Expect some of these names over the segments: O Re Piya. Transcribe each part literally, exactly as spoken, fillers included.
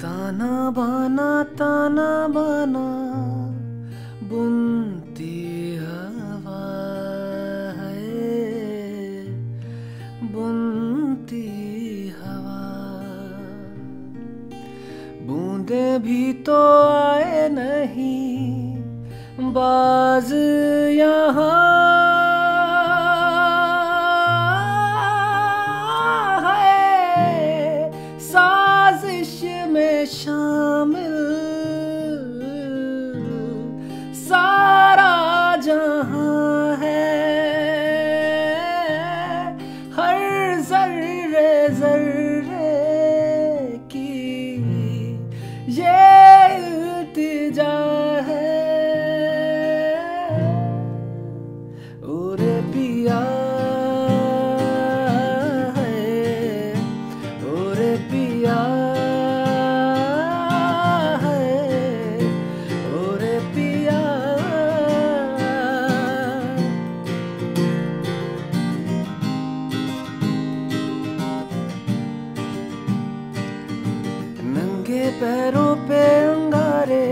ताना बाना ताना बाना बुनती हवा है, बुनती हवा। बूंदे भी तो आए नहीं बाज यहाँ, सारा जहां है। हर जर्रे जर्रे की ये इल्तिजा है। ओ रे पिया है, ओ रे पिया पैरों पे अंगारे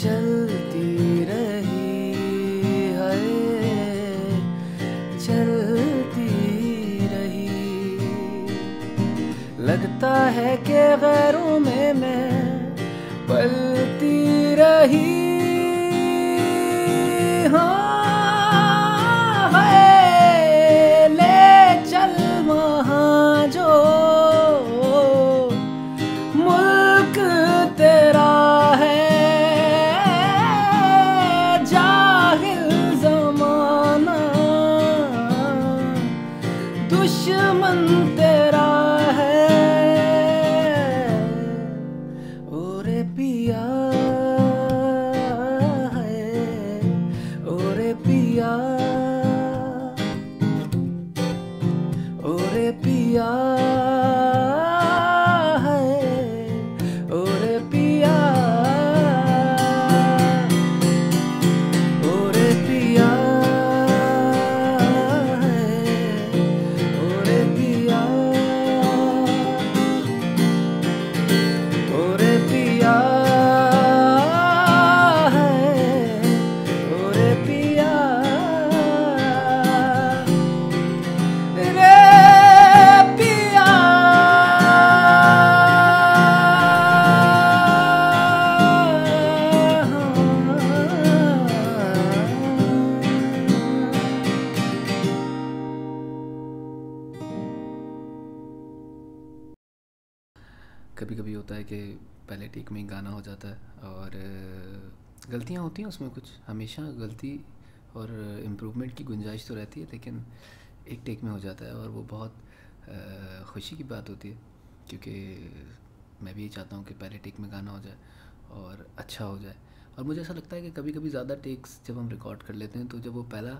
चलती रही है, चलती रही। लगता है कि गैरों में मैं पलती रही। हाँ है, ले चल वहाँ जो दुश्मन तेरा है। ओ रे पिया है, ओ रे पिया, ओ रे पिया है, ओ रे पिया, ओ रे पिया। कभी कभी होता है कि पहले टेक में गाना हो जाता है और गलतियां होती हैं उसमें, कुछ हमेशा गलती और इम्प्रूवमेंट की गुंजाइश तो रहती है, लेकिन एक टेक में हो जाता है और वो बहुत खुशी की बात होती है, क्योंकि मैं भी ये चाहता हूँ कि पहले टेक में गाना हो जाए और अच्छा हो जाए। और मुझे ऐसा लगता है कि कभी कभी ज़्यादा टेक्स जब हम रिकॉर्ड कर लेते हैं तो जब वो पहला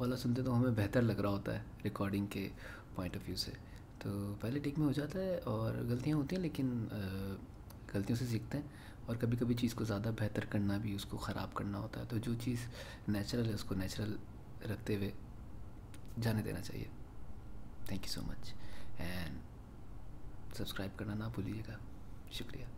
वाला सुनते हैं तो हमें बेहतर लग रहा होता है रिकॉर्डिंग के पॉइंट ऑफ व्यू से, तो पहले टेक में हो जाता है और गलतियां होती हैं, लेकिन गलतियों से सीखते हैं। और कभी कभी चीज़ को ज़्यादा बेहतर करना भी, उसको ख़राब करना होता है, तो जो चीज़ नेचुरल है उसको नेचुरल रखते हुए जाने देना चाहिए। Thank you so much and subscribe करना ना भूलिएगा। शुक्रिया।